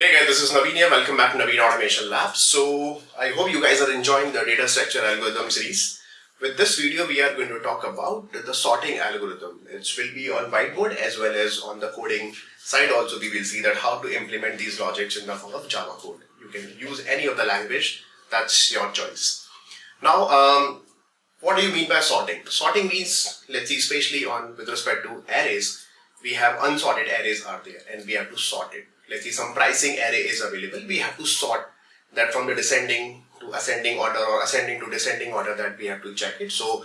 Hey guys, this is Naveen here. Welcome back to Naveen Automation Labs. So I hope you guys are enjoying the data structure algorithm series. With this video, we are going to talk about the sorting algorithm. It will be on whiteboard as well as on the coding side. Also, we will see that how to implement these logics in the form of Java code. You can use any of the language. That's your choice. Now, what do you mean by sorting? Sorting means, let's see, especially with respect to arrays, we have unsorted arrays are there and we have to sort it. Let's see, some pricing array is available. We have to sort that from the descending to ascending order or ascending to descending order, that we have to check it. So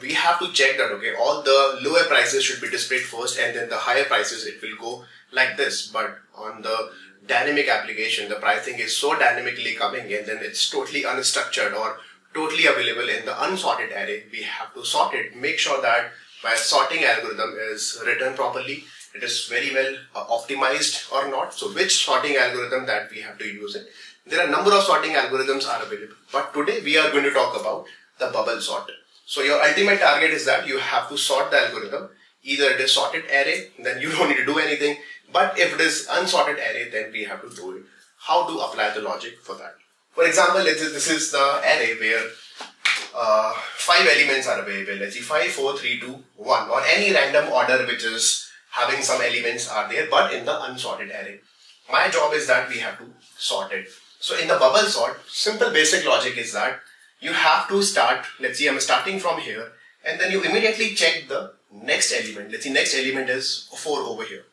we have to check that, okay, all the lower prices should be displayed first and then the higher prices, it will go like this. But on the dynamic application, the pricing is so dynamically coming and then it's totally unstructured or totally available in the unsorted array. We have to sort it, make sure that my sorting algorithm is written properly. It is very well optimized or not. So which sorting algorithm that we have to use it. There are a number of sorting algorithms are available. But today we are going to talk about the bubble sort. So your ultimate target is that you have to sort the algorithm. Either it is sorted array, then you don't need to do anything. But if it is unsorted array, then we have to do it. How to apply the logic for that? For example, let's say this is the array where 5 elements are available. Let's see 5, 4, 3, 2, 1 or any random order which is having some elements are there, but in the unsorted array. My job is that we have to sort it. So in the bubble sort, simple basic logic is that you have to start, let's see, I'm starting from here, and then you immediately check the next element. Let's see, next element is 4 over here.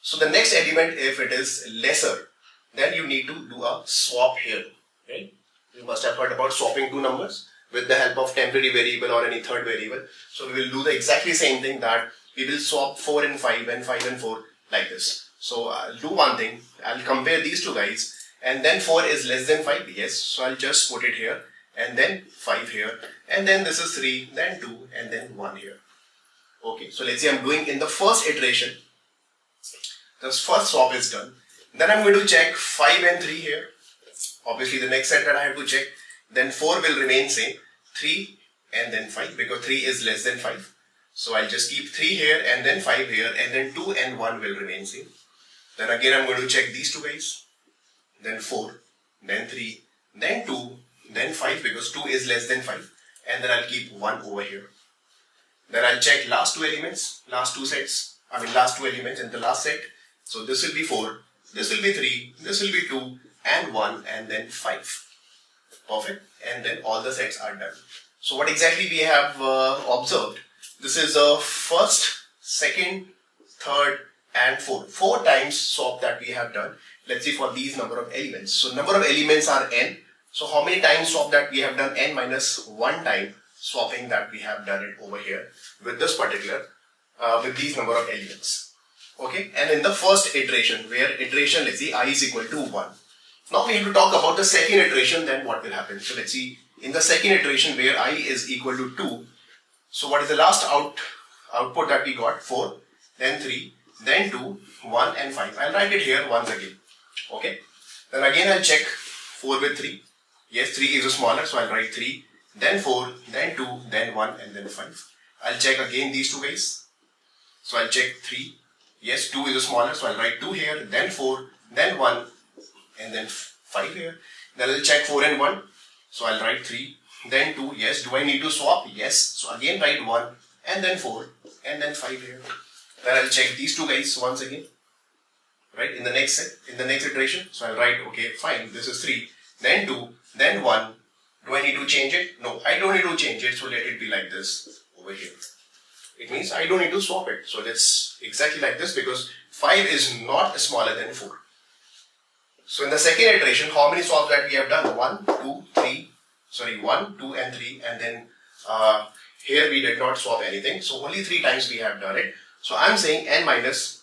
So the next element, if it is lesser, then you need to do a swap here. Okay? You must have heard about swapping two numbers with the help of temporary variable or any third variable. So we will do the exactly same thing, that we will swap 4 and 5 and 5 and 4 like this. So I'll do one thing, I'll compare these two guys, and then 4 is less than 5, yes, so I'll just put it here, and then 5 here, and then this is 3, then 2, and then 1 here. Okay, so let's say I'm doing in the first iteration, this first swap is done. Then I'm going to check 5 and 3 here, obviously the next set that I have to check, then 4 will remain same, 3 and then 5, because 3 is less than 5. So I'll just keep 3 here and then 5 here and then 2 and 1 will remain same. Then again I'm going to check these two guys. Then 4, then 3, then 2, then 5 because 2 is less than 5. And then I'll keep 1 over here. Then I'll check last two elements, last two elements in the last set. So this will be 4, this will be 3, this will be 2 and 1 and then 5. Perfect. And then all the sets are done. So what exactly we have observed? This is the first, second, third, and fourth. 4 times swap that we have done. Let's see for these number of elements. So number of elements are n. So how many times swap that we have done? N minus 1 time swapping that we have done it over here with this particular, with these number of elements. Okay. And in the first iteration, where iteration, let's see, I is equal to 1. Now we have to talk about the second iteration, then what will happen. So let's see, in the second iteration where I is equal to 2, so what is the last output that we got? 4, then 3, then 2, 1 and 5. I'll write it here once again. Okay. Then again I'll check 4 with 3. Yes, 3 is smaller, so I'll write 3, then 4, then 2, then 1 and then 5. I'll check again these two guys. So I'll check 3. Yes, 2 is smaller, so I'll write 2 here, then 4, then 1 and then 5 here. Then I'll check 4 and 1. So I'll write 3. Then 2, yes. Do I need to swap? Yes. So again write 1 and then 4 and then 5 here. Then I'll check these two guys once again. Right? In the next set, in the next iteration. So I'll write, okay, fine. This is 3. Then 2. Then 1. Do I need to change it? No, I don't need to change it. So let it be like this over here. It means I don't need to swap it. So that's exactly like this because 5 is not smaller than 4. So in the second iteration, how many swaps that we have done? 1, 2, 3. Sorry, 1, 2 and 3 and then here we did not swap anything. So only 3 times we have done it. So I'm saying n minus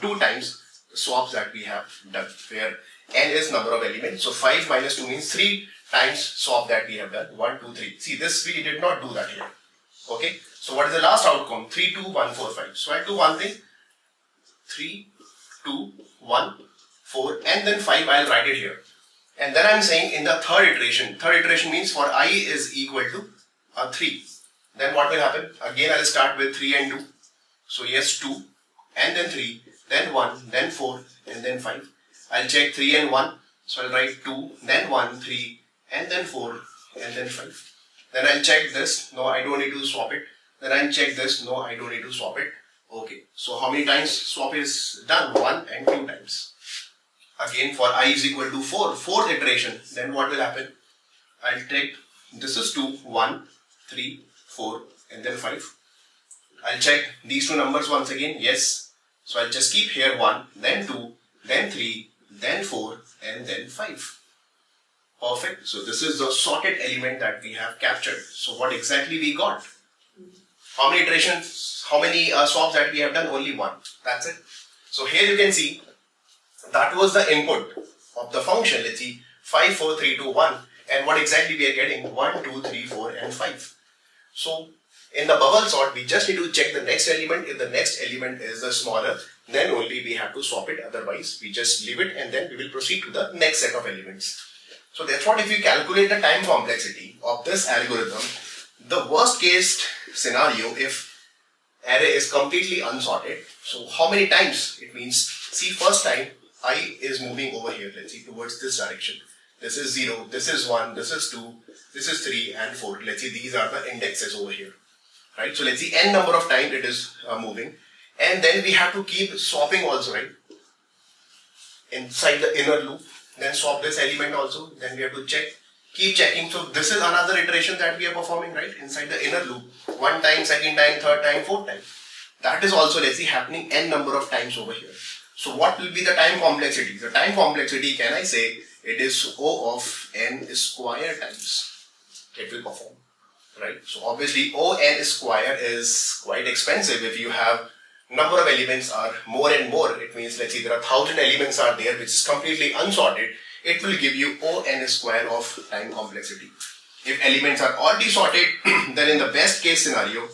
2 times the swaps that we have done, where n is number of elements. So 5 minus 2 means 3 times swap that we have done. 1, 2, 3. See this, we did not do that here. Okay. So what is the last outcome? 3, 2, 1, 4, 5. So I'll do one thing. 3, 2, 1, 4 and then 5. I'll write it here. And then I'm saying in the third iteration means for I is equal to 3. Then what will happen? Again, I'll start with 3 and 2. So yes, 2 and then 3, then 1, then 4 and then 5. I'll check 3 and 1. So I'll write 2, then 1, 3, and then 4, and then 5. Then I'll check this. No, I don't need to swap it. Then I'll check this. No, I don't need to swap it. Okay. So how many times swap is done? 1 and 2 times. Again, for I is equal to 4, fourth iteration, then what will happen? I'll take, this is 2, 1, 3, 4, and then 5. I'll check these two numbers once again. Yes. So I'll just keep here 1, then 2, then 3, then 4, and then 5. Perfect. So this is the sorted element that we have captured. So what exactly we got? How many iterations, how many swaps that we have done? Only 1. That's it. So here you can see that was the input of the function. Let's see 5, 4, 3, 2, 1. And what exactly we are getting? 1, 2, 3, 4, and 5. So in the bubble sort, we just need to check the next element. If the next element is the smaller, then only we have to swap it. Otherwise, we just leave it and then we will proceed to the next set of elements. So that's what, if you calculate the time complexity of this algorithm, the worst case scenario, if array is completely unsorted. So how many times? It means, see, first time I is moving over here, let's see, towards this direction. This is 0, this is 1, this is 2, this is 3 and 4. Let's see, these are the indexes over here. Right? So let's see, n number of times it is moving. And then we have to keep swapping also, right? Inside the inner loop. Then swap this element also. Then we have to check. Keep checking. So this is another iteration that we are performing, right? Inside the inner loop. One time, second time, third time, fourth time. That is also, let's see, happening n number of times over here. So what will be the time complexity? The time complexity, can I say, it is O of n square times it will perform, right? So obviously O n square is quite expensive. If you have number of elements are more and more, it means, let's see, there are 1000 elements are there which is completely unsorted. It will give you O n square of time complexity. If elements are already sorted, then in the best case scenario,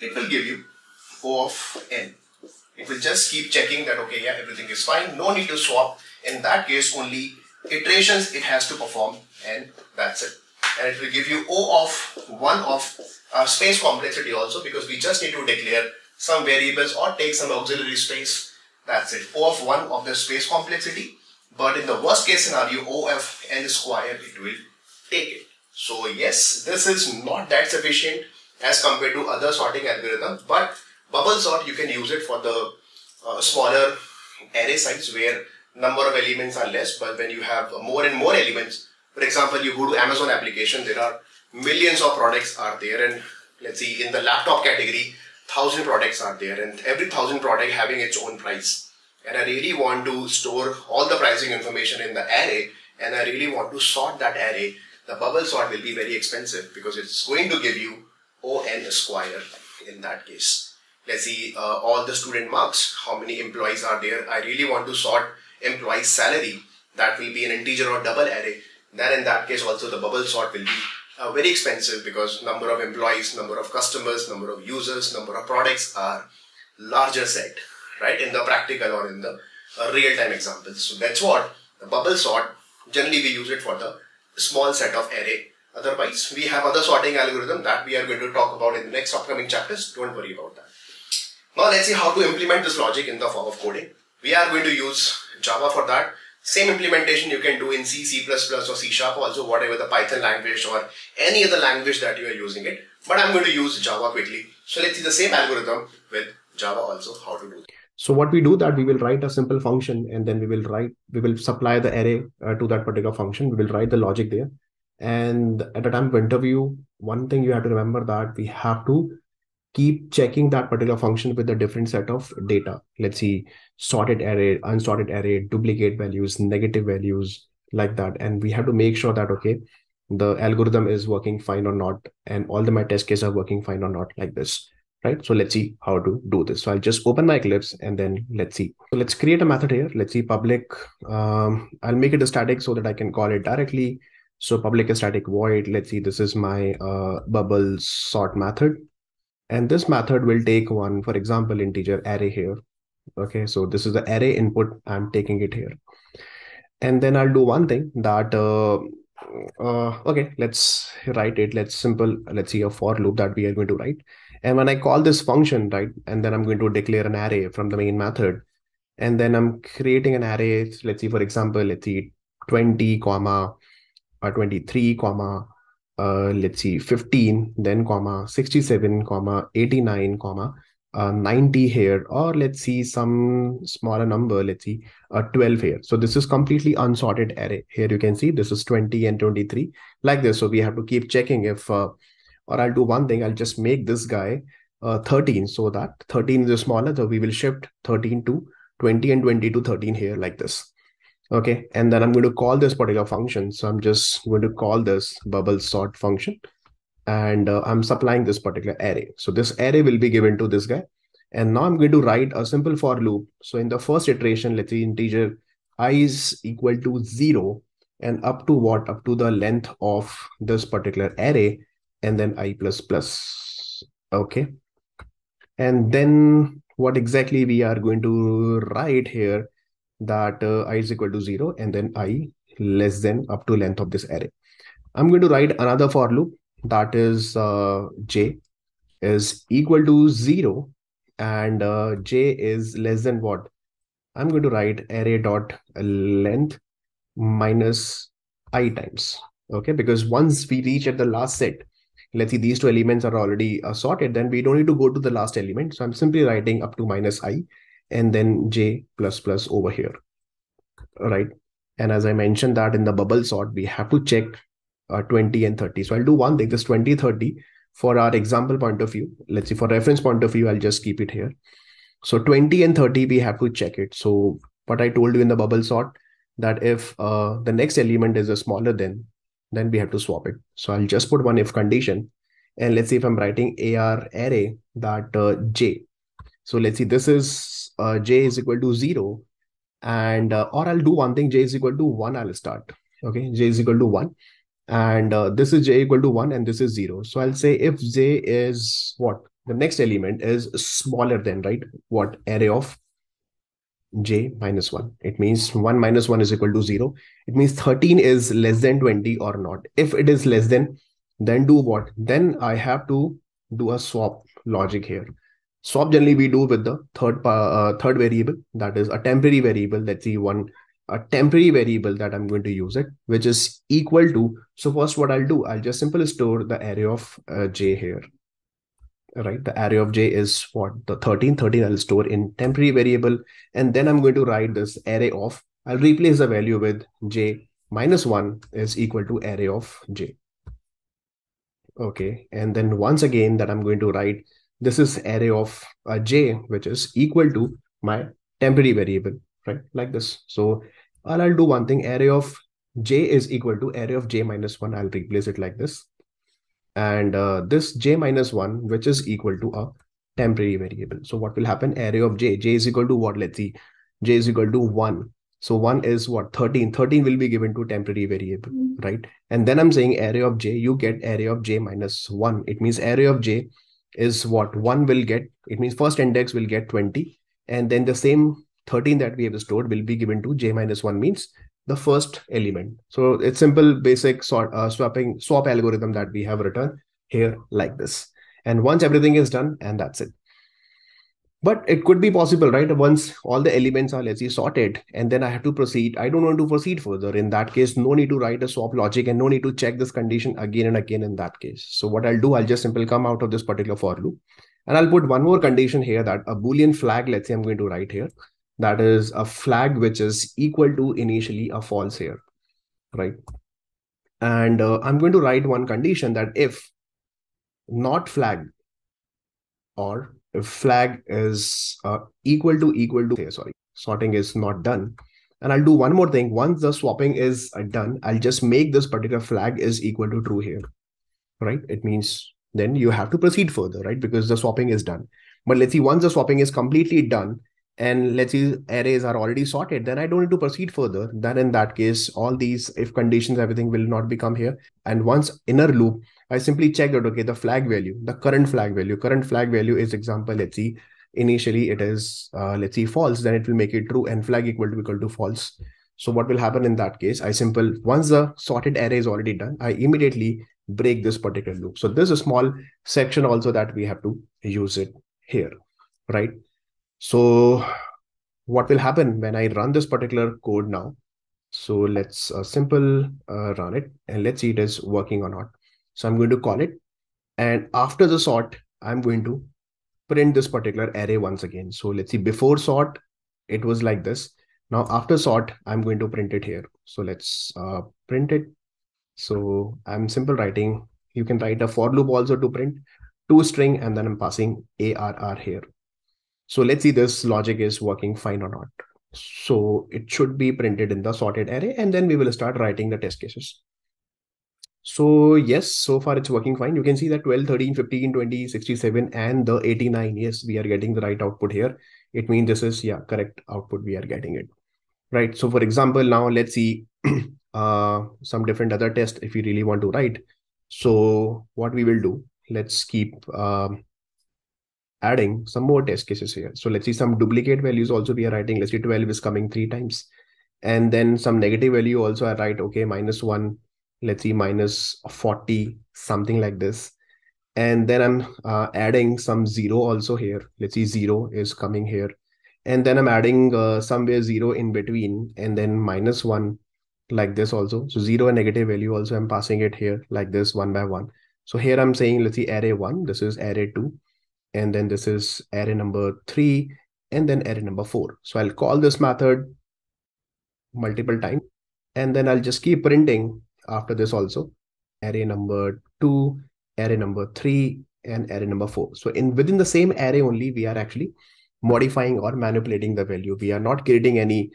it will give you O of n. It will just keep checking that, okay, yeah, everything is fine. No need to swap. In that case, only iterations it has to perform, and that's it. And it will give you O of 1 of space complexity also, because we just need to declare some variables or take some auxiliary space. That's it. O of 1 of the space complexity. But in the worst case scenario, O of n square, it will take it. So yes, this is not that sufficient as compared to other sorting algorithms, but bubble sort, you can use it for the smaller array size where number of elements are less. But when you have more and more elements, for example, you go to Amazon application, there are millions of products are there, and let's see, in the laptop category, 1000 products are there, and every 1000 product having its own price. And I really want to store all the pricing information in the array, and I really want to sort that array. The bubble sort will be very expensive because it's going to give you O n square in that case. Let's see, all the student marks, how many employees are there. I really want to sort employee's salary. That will be an integer or double array. Then in that case also the bubble sort will be very expensive because number of employees, number of customers, number of users, number of products are larger set, right? In the practical or in the real-time examples. So that's what the bubble sort, generally we use it for the small set of array. Otherwise, we have other sorting algorithm that we are going to talk about in the next upcoming chapters. Don't worry about that. Now let's see how to implement this logic in the form of coding. We are going to use Java for that. Same implementation you can do in C, C++ or C#, also whatever the Python language or any other language that you are using it. But I'm going to use Java quickly. So let's see the same algorithm with Java also, how to do it. So what we do that we will write a simple function, and then we will supply the array to that particular function. We will write the logic there. And at the time of interview, one thing you have to remember that we have to keep checking that particular function with a different set of data. Let's see, sorted array, unsorted array, duplicate values, negative values, like that. And we have to make sure that, okay, the algorithm is working fine or not. And all the my test cases are working fine or not, like this, right? So let's see how to do this. So I'll just open my Eclipse and then let's see. So let's create a method here. Let's see, public. I'll make it a static so that I can call it directly. So public static void. Let's see, this is my bubble sort method. And this method will take one, for example, integer array here. Okay, so this is the array input. I'm taking it here. And then I'll do one thing that, okay, let's write it. Let's see a for loop that we are going to write. And when I call this function, right, and then I'm going to declare an array from the main method. and then I'm creating an array. So let's see, for example, let's see 20 comma or 23 comma, let's see 15, then comma 67 comma 89 comma 90 here, or let's see some smaller number, let's see 12 here. So this is completely unsorted array. Here you can see this is 20 and 23 like this. So we have to keep checking if, or I'll do one thing, I'll just make this guy 13, so that 13 is smaller. So we will shift 13 to 20 and 20 to 13 here like this. Okay, and then I'm going to call this particular function. So I'm just going to call this bubble sort function. And I'm supplying this particular array. So this array will be given to this guy. And now I'm going to write a simple for loop. So in the first iteration, let's say integer I is equal to 0 and up to what? Up to the length of this particular array and then I plus plus. Okay. And then what exactly we are going to write here, that I is equal to 0 and then I less than up to length of this array. I'm going to write another for loop. That is j is equal to 0 and j is less than what? I'm going to write array dot length minus I times. Okay, because once we reach at the last set, let's see these two elements are already sorted, then we don't need to go to the last element. So I'm simply writing up to minus I and then j plus plus over here. All right, and as I mentioned that in the bubble sort we have to check 20 and 30. So I'll do one thing, this 20, 30 for our example point of view. Let's see, for reference point of view, I'll just keep it here. So 20 and 30, we have to check it. So what I told you in the bubble sort, that if the next element is a smaller then we have to swap it. So I'll just put one if condition. And let's see if I'm writing AR array that j. So let's see, this is j is equal to 0. And or I'll do one thing, j is equal to 1, I'll start. Okay, j is equal to 1. And this is j equal to 1 and this is 0. So I'll say if j is what? The next element is smaller than, right? What? Array of j minus 1. It means 1 minus 1 is equal to 0. It means 13 is less than 20 or not. If it is less than, then do what? Then I have to do a swap logic here. Swap generally we do with the third variable. That is a temporary variable. Let's see a temporary variable that I'm going to use it, which is equal to. So first what I'll do, I'll just simply store the array of j here. All right, the array of j is what? The 13 I'll store in temporary variable. And then I'm going to write this array of, I'll replace the value with j minus 1 is equal to array of j. Okay, and then once again that I'm going to write, this is array of j, which is equal to my temporary variable. Right, like this. So I'll do one thing, array of j is equal to array of j minus 1. I'll replace it like this. And this j minus 1, which is equal to a temporary variable. So what will happen? Array of j is equal to what? Let's see, j is equal to 1. So 1 is what? 13. 13 will be given to temporary variable, right? And then I'm saying array of j, you get array of j minus 1. It means array of j is what? 1 will get, it means first index will get 20. And then the same 13 that we have stored will be given to j minus 1, means the first element. So it's simple, basic sort swap algorithm that we have written here like this. And once everything is done, and that's it. But it could be possible, right? Once all the elements are, let's say, sorted, and then I have to proceed. I don't want to proceed further. In that case, no need to write a swap logic and no need to check this condition again and again in that case. So what I'll do, I'll just simply come out of this particular for loop. And I'll put one more condition here, that a Boolean flag, let's say I'm going to write here. That is a flag which is equal to initially a false here, right? And I'm going to write one condition, that if not flag, or if flag is sorting is not done. And I'll do one more thing. Once the swapping is done, I'll just make this particular flag is equal to true here, right? It means then you have to proceed further, right? Because the swapping is done. But let's see, once the swapping is completely done, and let's see arrays are already sorted, then I don't need to proceed further. Then in that case, all these if conditions, everything will not become here. And once inner loop, I simply check that, okay, the flag value, the current flag value is example, let's see, initially it is, let's see, false, then it will make it true and flag equal to false. So what will happen in that case? I simple, once the sorted array is already done, I immediately break this particular loop. So this is a small section also that we have to use it here, right? So what will happen when I run this particular code now. So let's run it and let's see it is working or not. So I'm going to call it. And after the sort, I'm going to print this particular array once again. So let's see, before sort, it was like this. Now after sort, I'm going to print it here. So let's print it. So I'm simple writing. You can write a for loop also to print to string, and then I'm passing ARR here. So let's see this logic is working fine or not. So it should be printed in the sorted array, and then we will start writing the test cases. So yes, so far it's working fine. You can see that 12, 13, 15, 20, 67, and the 89. Yes, we are getting the right output here. It means this is, yeah, correct output. We are getting it right. So for example, now let's see some different other tests if you really want to write. So what we will do, let's keep adding some more test cases here. So let's see some duplicate values also we are writing. Let's see 12 is coming 3 times. And then some negative value also I write, okay, -1, let's see -40, something like this. And then I'm adding some 0 also here. Let's see 0 is coming here. And then I'm adding somewhere 0 in between, and then -1 like this also. So 0 and negative value also I'm passing it here like this one by one. So here I'm saying, let's see array 1, this is array 2. And then this is array number 3, and then array number 4. So I'll call this method multiple times, and then I'll just keep printing after this also. Array number 2, array number 3, and array number 4. So within the same array only, we are actually modifying or manipulating the value. We are not creating any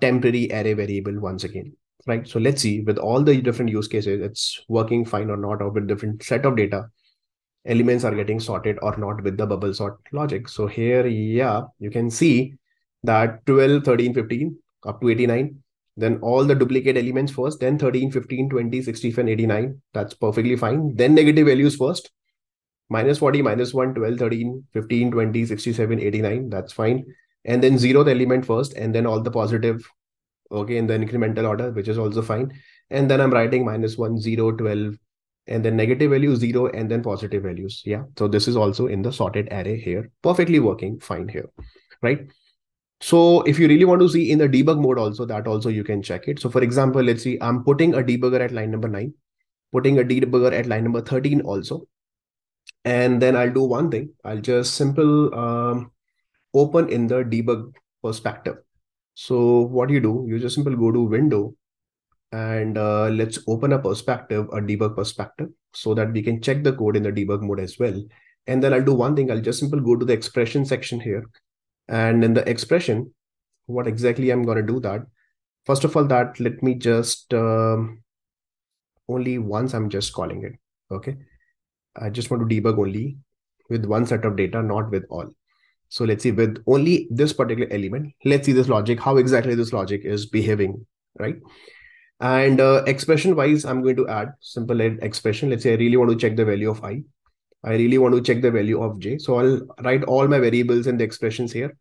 temporary array variable once again, right? So let's see with all the different use cases, it's working fine or not, or with different set of data elements are getting sorted or not with the bubble sort logic. So here, yeah, you can see that 12, 13, 15 up to 89, then all the duplicate elements first, then 13, 15, 20, 65, 89. That's perfectly fine. Then negative values first, -40, -1, 12, 13, 15, 20, 67, 89. That's fine. And then 0th element first, and then all the positive, okay, in the incremental order, which is also fine. And then I'm writing -1, 0, 12, and then negative value 0, and then positive values. Yeah. So this is also in the sorted array here, perfectly working fine here, right? So if you really want to see in the debug mode also, that also you can check it. So for example, let's see, I'm putting a debugger at line number 9, putting a debugger at line number 13 also. And then I'll do one thing. I'll just simple open in the debug perspective. So what you do, you just simple go to window, and let's open a perspective, a debug perspective, so that we can check the code in the debug mode as well. And then I'll do one thing. I'll just simply go to the expression section here. And in the expression, what exactly I'm going to do that. First of all, that let me just, only once I'm just calling it. Okay. I just want to debug only with one set of data, not with all. So let's see with only this particular element. Let's see this logic, how exactly this logic is behaving, right? And expression wise, I'm going to add simple expression. Let's say I really want to check the value of I. I really want to check the value of j. So I'll write all my variables and the expressions here.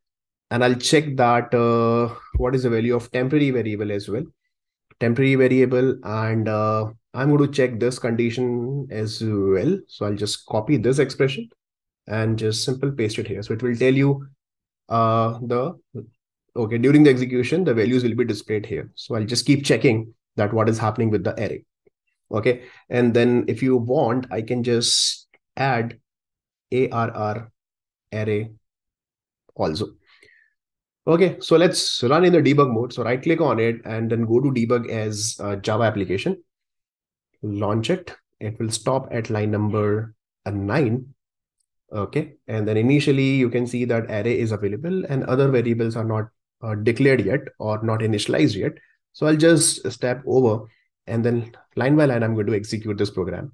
And I'll check that what is the value of temporary variable as well. Temporary variable. And I'm going to check this condition as well. So I'll just copy this expression and just simple paste it here. So it will tell you okay, during the execution, the values will be displayed here. So I'll just keep checking that what is happening with the array. Okay. And then if you want, I can just add ARR array also. Okay. So let's run in the debug mode. So right click on it and then go to debug as a Java application. Launch it. It will stop at line number 9. Okay. And then initially you can see that array is available and other variables are not declared yet or not initialized yet. So I'll just step over and then line by line, I'm going to execute this program.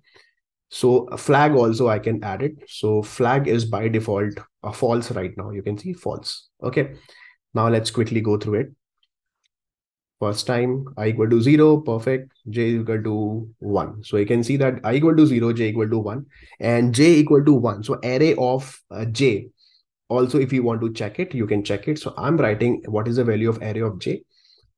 So a flag also I can add it. So flag is by default a false right now. You can see false. Okay. Now let's quickly go through it. First time i = 0, perfect. j = 1. So you can see that i = 0, j = 1, and j = 1. So array of j. Also, if you want to check it, you can check it. So I'm writing what is the value of array of j.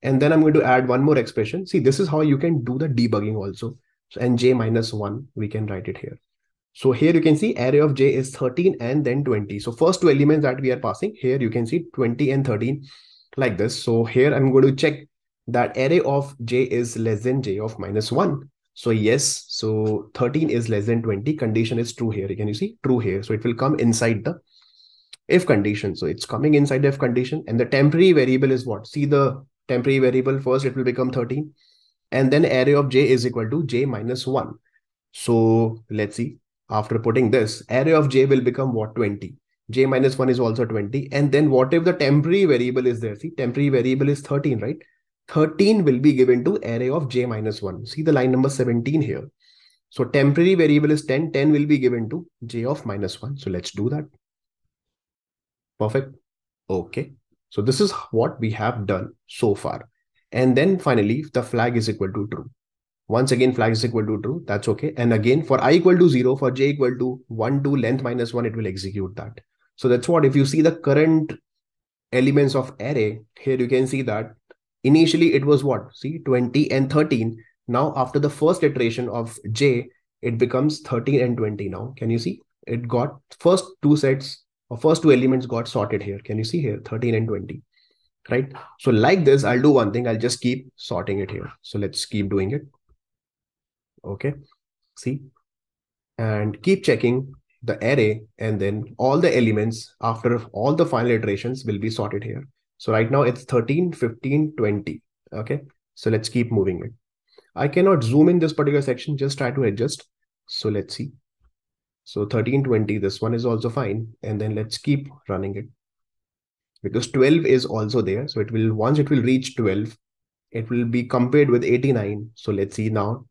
And then I'm going to add one more expression. See, this is how you can do the debugging also. So, and j - 1, we can write it here. So here you can see array of j is 13 and then 20. So first two elements that we are passing here, you can see 20 and 13. like this. So here I'm going to check that array of j is less than j of -1. So yes, so 13 is less than 20. Condition is true here. Can you see? True here. So it will come inside the if condition. So it's coming inside the if condition. And the temporary variable is what? See the temporary variable first, it will become 13. And then array of j is equal to j -1. So let's see. After putting this, array of j will become what? 20. J -1 is also 20. And then what if the temporary variable is there? See, temporary variable is 13, right? 13 will be given to array of j -1. See the line number 17 here. So temporary variable is 10. 10 will be given to j of -1. So let's do that. Perfect. Okay. So this is what we have done so far. And then finally, the flag is equal to true. Once again, flag is equal to true. That's okay. And again, for I equal to 0, for j equal to 1, 2, length -1, it will execute that. So that's what, if you see the current elements of array, here you can see that initially it was what? See, 20 and 13. Now after the first iteration of j, it becomes 13 and 20 now. Can you see? It got first two sets or first two elements got sorted here. Can you see here? 13 and 20, right? So like this, I'll do one thing. I'll just keep sorting it here. So let's keep doing it. Okay. See, and keep checking the array, and then all the elements after all the final iterations will be sorted here. So right now it's 13, 15, 20. Okay. So let's keep moving it. I cannot zoom in this particular section, just try to adjust. So let's see. So 13, 20, this one is also fine. And then let's keep running it because 12 is also there. So it will, once it will reach 12, it will be compared with 89. So let's see now.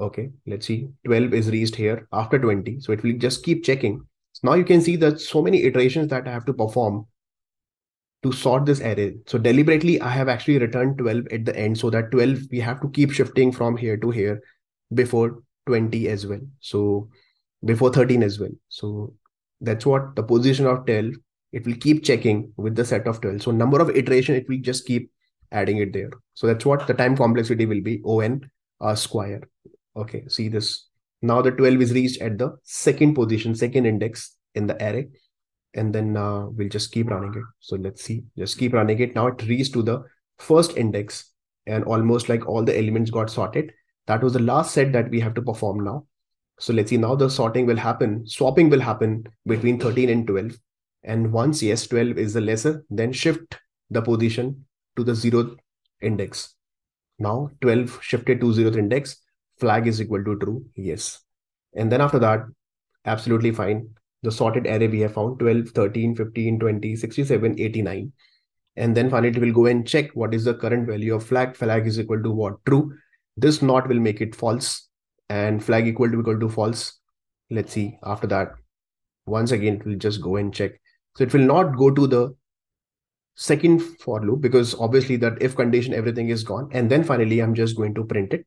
Okay, let's see. 12 is reached here after 20. So it will just keep checking. So now you can see that so many iterations that I have to perform to sort this array. So deliberately, I have actually returned 12 at the end so that 12, we have to keep shifting from here to here before 20 as well. So before 13 as well. So that's what the position of 12, it will keep checking with the set of 12. So number of iteration, it will just keep adding it there. So that's what the time complexity will be, O(n) square. Okay, see this. Now the 12 is reached at the second position, second index in the array. And then we'll just keep running it. So let's see, just keep running it. Now it reached to the first index and almost like all the elements got sorted. That was the last set that we have to perform now. So let's see, now the sorting will happen. Swapping will happen between 13 and 12. And once yes, 12 is the lesser, then shift the position to the 0th index. Now 12 shifted to 0th index. Flag is equal to true. Yes. And then after that, absolutely fine. The sorted array we have found 12, 13, 15, 20, 67, 89. And then finally, it will go and check what is the current value of flag. Flag is equal to what? True. This not will make it false. And flag equal to false. Let's see. After that, once again, it will just go and check. So it will not go to the second for loop because obviously that if condition, everything is gone. And then finally, I'm just going to print it.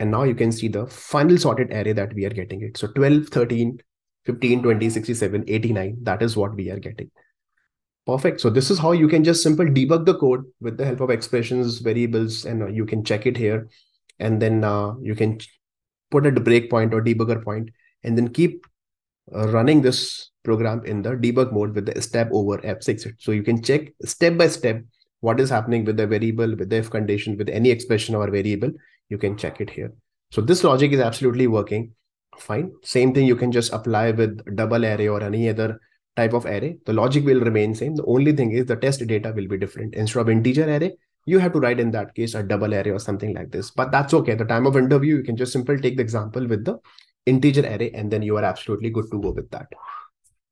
And now you can see the final sorted array that we are getting it. So 12, 13, 15, 20, 67, 89. That is what we are getting. Perfect. So this is how you can just simple debug the code with the help of expressions, variables, and you can check it here. And then you can put a breakpoint or debugger point and then keep running this program in the debug mode with the step over F6. So you can check step by step what is happening with the variable, with the if condition, with any expression or variable. You can check it here. So this logic is absolutely working fine. Same thing you can just apply with double array or any other type of array. The logic will remain same. The only thing is the test data will be different. Instead of integer array, you have to write in that case a double array or something like this. But that's okay. At the time of interview, you can just simply take the example with the integer array and then you are absolutely good to go with that.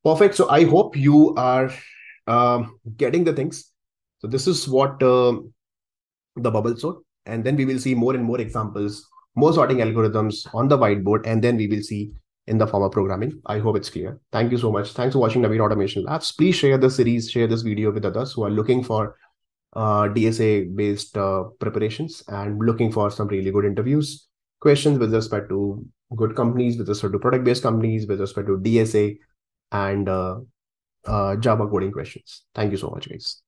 Perfect. So I hope you are getting the things. So this is what the bubble sort. And then we will see more and more examples, more sorting algorithms on the whiteboard. And then we will see in the form of programming. I hope it's clear. Thank you so much. Thanks for watching Naveen Automation Labs. Please share the series, share this video with others who are looking for DSA-based preparations and looking for some really good interviews, questions with respect to good companies, with respect to product-based companies, with respect to DSA and Java coding questions. Thank you so much, guys.